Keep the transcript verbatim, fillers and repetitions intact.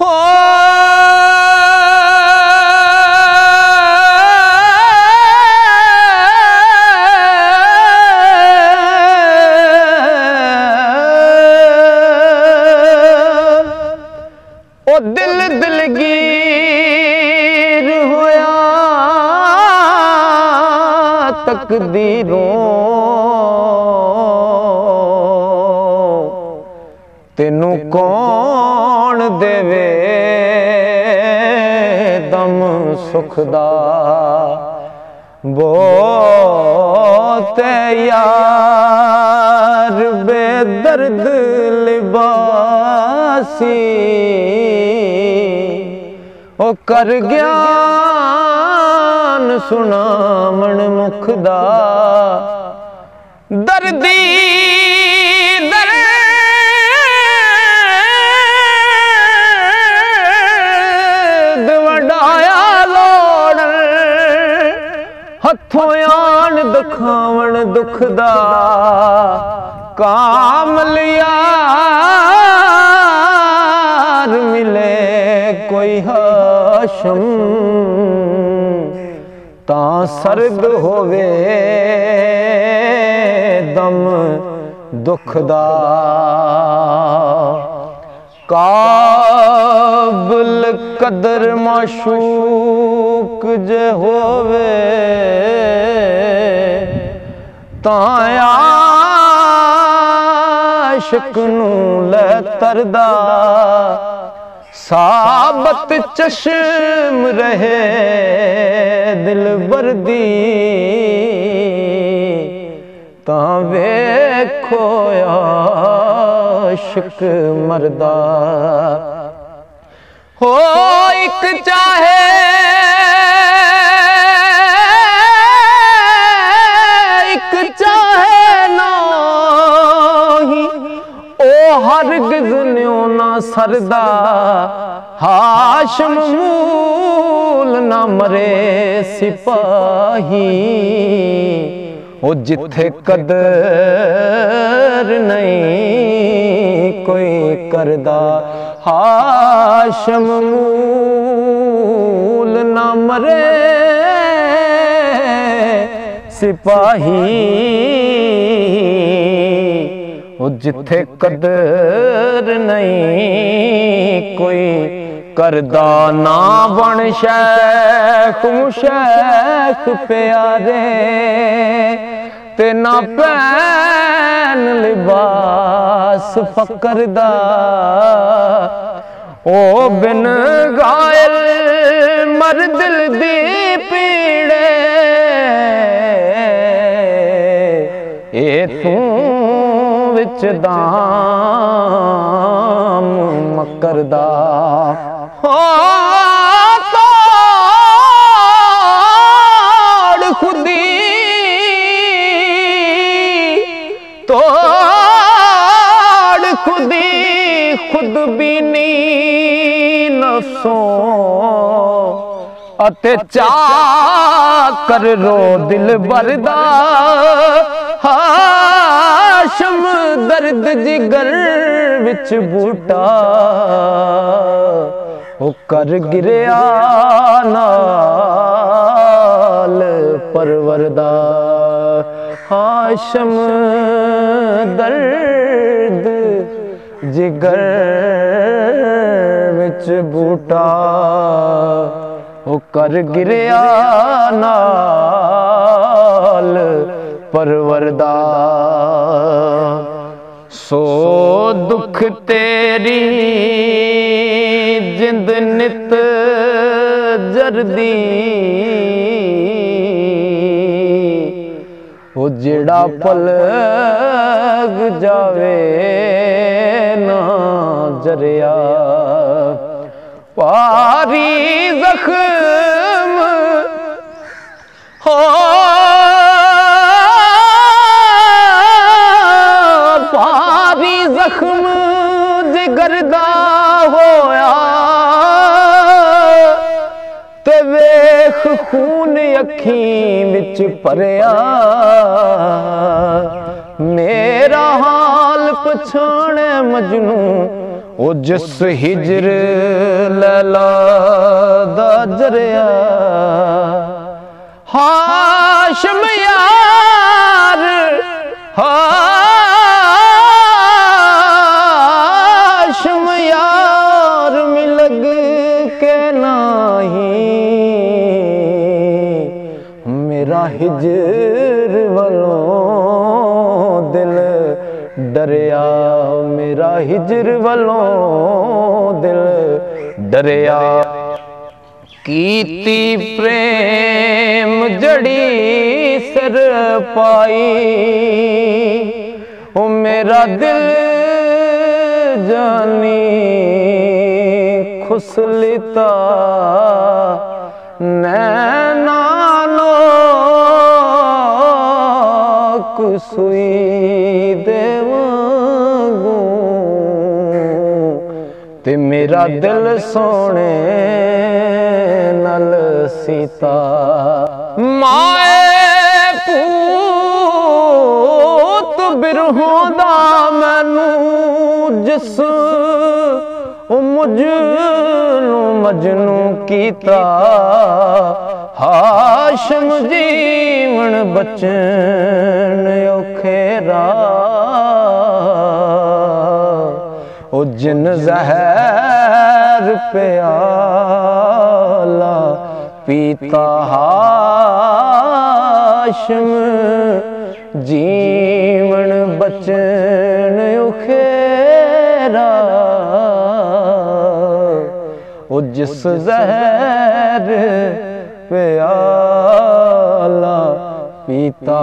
हो ओ दिल दिलगीर होया तकदीरों तेनू कौन देवे दम सुखदा बहुत यार बेदर्द लिबासी ओ कर ज्ञान सुना मन मुखदा दर्दी दर्द वडाया लोड़ हथों आन दुखावन दुखदा काम लिया मिले कोई हाशम ता सर्द होवे दम दुखदा काबिल कदर माशूक जे होवे ता आशिक नू ले तरदा साबत चश्म रहे दिल बर्दी ता वेखो आशिक मरदा हो एक चाहे एक चाहे हरगिज़ न्यो ना सरदा हाशम मूल ना मरे सिपाही ओ जिथे कदर नहीं कोई करदा हाशम मूल ना मरे सिपाही जिथे कदर नहीं कोई करदा ना बन शेख मुशेख प्यारे ते ना पैन लिबास फकरदा ओ बिन गायल मर दिल दी पीड़े ए तू विच दाम मकरदा तोड़ खुदी तोड़ खुदी खुद बीनी नफसों अते चा कर रो दिल बरदा हाशम दर्द जिगर विच बूटा ओ कर गिरया नाल परवरदा हाशम दर्द जिगर विच बूटा ओ कर गिरया नाल परवरदा सो दुख तेरी जिंद नित जरदी ओ जिड़ा पलग जावे ना जरिया पारी जख्म हो पारी जख्म जिगरदा होया ते वेख खून अखी बिच भरिया मेरा हाल पछाणे मजनू ओ जिस हिजर लला दा जरिया हाशम यार हाशम यार मिलग के नाही मेरा हिजर वालों दिल डरिया मेरा हिजर वालों दिल डरिया कीती प्रेम जड़ी सर पाई ओ मेरा दिल जानी खुसलता नैना सुई देवांगू ते मेरा दिल सोने नल सीता माए पूत बिरहोंदा मैनू जिस मुझनू मजनू कीता हाशम जीवन बचन औखेरा ओ जिन जहर प्याला पीता हाशम जीवन बचन औखेरा ओ जिस जहर प्याला पीता